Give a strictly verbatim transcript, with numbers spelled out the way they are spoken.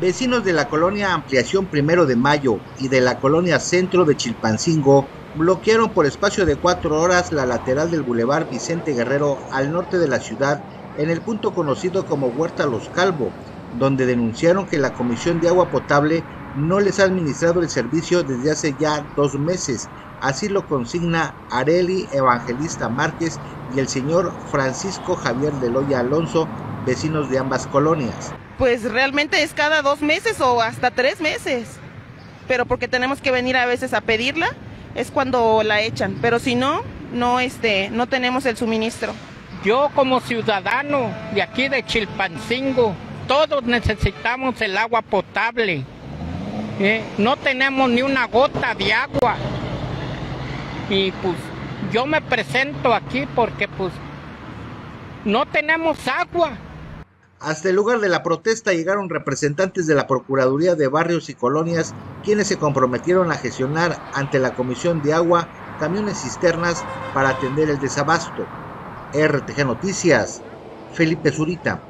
Vecinos de la colonia Ampliación Primero de Mayo y de la colonia Centro de Chilpancingo bloquearon por espacio de cuatro horas la lateral del bulevar Vicente Guerrero al norte de la ciudad, en el punto conocido como Huerta de los Calvo, donde denunciaron que la Comisión de Agua Potable no les ha administrado el servicio desde hace ya dos meses. Así lo consigna Areli Evangelista Márquez y el señor Francisco Javier Deloya Alonso, vecinos de ambas colonias. Pues realmente es cada dos meses o hasta tres meses, pero porque tenemos que venir a veces a pedirla, es cuando la echan, pero si no, no, este, no tenemos el suministro. Yo como ciudadano de aquí de Chilpancingo, todos necesitamos el agua potable, ¿eh? No tenemos ni una gota de agua. Y pues yo me presento aquí porque pues no tenemos agua. Hasta el lugar de la protesta llegaron representantes de la Procuraduría de Barrios y Colonias, quienes se comprometieron a gestionar ante la Comisión de Agua camiones cisternas para atender el desabasto. R T G Noticias, Felipe Zurita.